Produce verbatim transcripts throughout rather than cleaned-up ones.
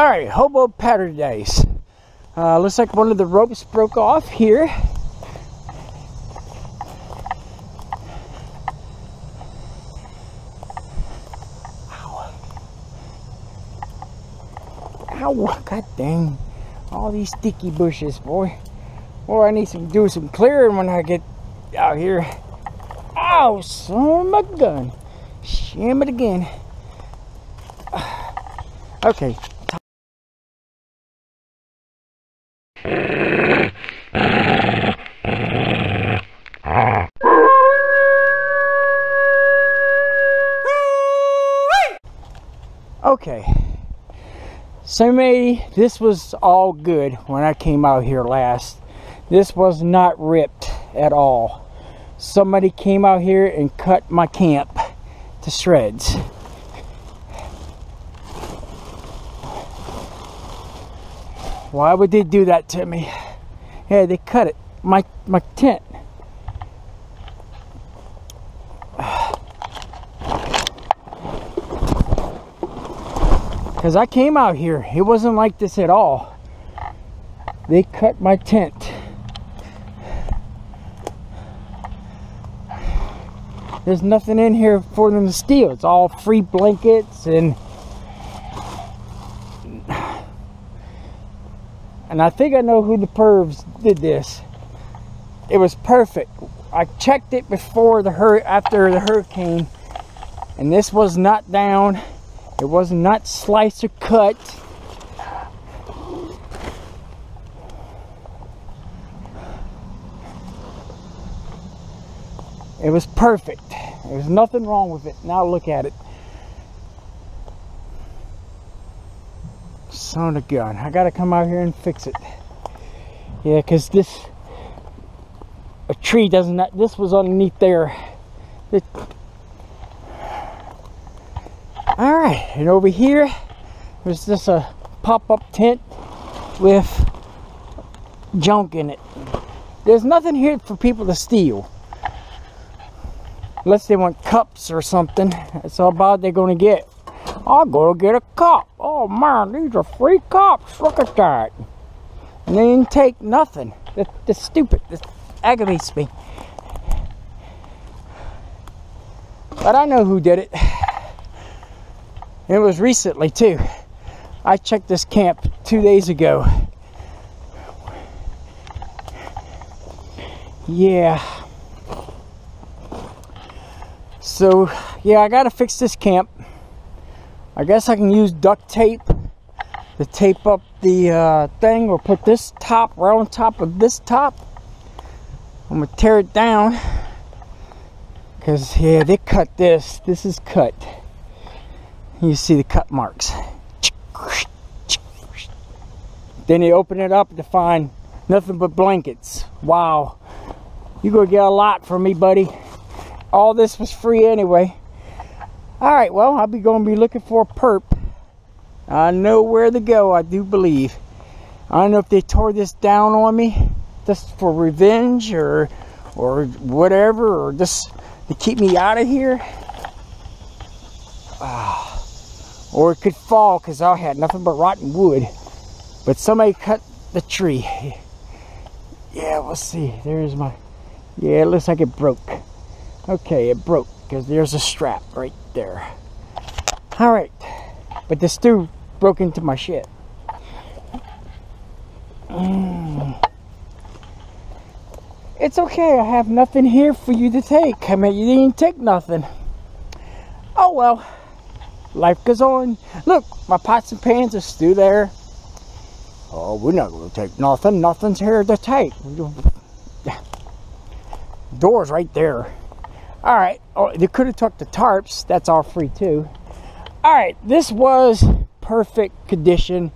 All right, hobo paradise. Uh, looks like one of the ropes broke off here. Ow. Ow, god dang. All these sticky bushes, boy. Boy, I need to do some clearing when I get out here. Ow, son of my gun. Shim it again. Okay. Okay. So maybe this was all good when I came out here last. This was not ripped at all. Somebody came out here and cut my camp to shreds. Why would they do that to me? Yeah, they cut it. My my tent. Because I came out here. It wasn't like this at all. They cut my tent. There's nothing in here for them to steal. It's all free blankets and... And I think I know who the pervs did this. It was perfect. I checked it before the hur- after the hurricane, and this was not down. It was not sliced or cut. It was perfect. There was nothing wrong with it. Now look at it. Son of a gun. I gotta come out here and fix it. Yeah, because this a tree doesn't this was underneath there. It, all right, and over here there's just a pop-up tent with junk in it. There's nothing here for people to steal. Unless they want cups or something. That's all about they're gonna get. I'll go get a cup. Oh man, these are free cups. Look at that. And they didn't take nothing. That, that's stupid. That aggravates me. But I know who did it. It was recently too. I checked this camp two days ago. Yeah. So, yeah, I gotta fix this camp. I guess I can use duct tape to tape up the uh, thing, or put this top right on top of this top. I'm gonna tear it down, because, yeah, they cut this. This is cut. You see the cut marks. Then you open it up to find nothing but blankets. Wow. You're gonna get a lot from me, buddy. All this was free anyway. All right, well, I'll be going to be looking for a perp. I know where to go, I do believe. I don't know if they tore this down on me just for revenge or or whatever, or just to keep me out of here. Uh, or it could fall because I had nothing but rotten wood. But somebody cut the tree. Yeah, we'll see. There's my... Yeah, it looks like it broke. Okay, it broke. Because there's a strap right there. Alright. But this dude broke into my shit. Mm. It's okay. I have nothing here for you to take. I mean, you didn't take nothing. Oh well. Life goes on. Look, my pots and pans are still there. Oh, we're not going to take nothing. Nothing's here to take. Door's right there. Alright, oh, they could have took the tarps. That's all free too. Alright, this was perfect condition.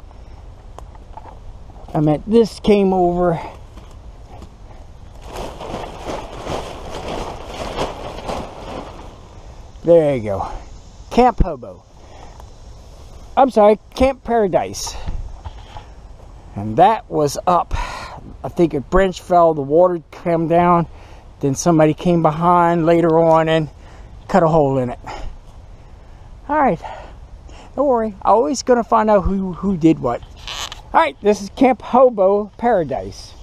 I mean, this came over. There you go. Camp Hobo. I'm sorry, Camp Paradise. And that was up. I think a branch fell, the water came down. Then somebody came behind later on and cut a hole in it. Alright. Don't worry, I'm always gonna find out who who did what. All right, this is Camp Hobo Paradise.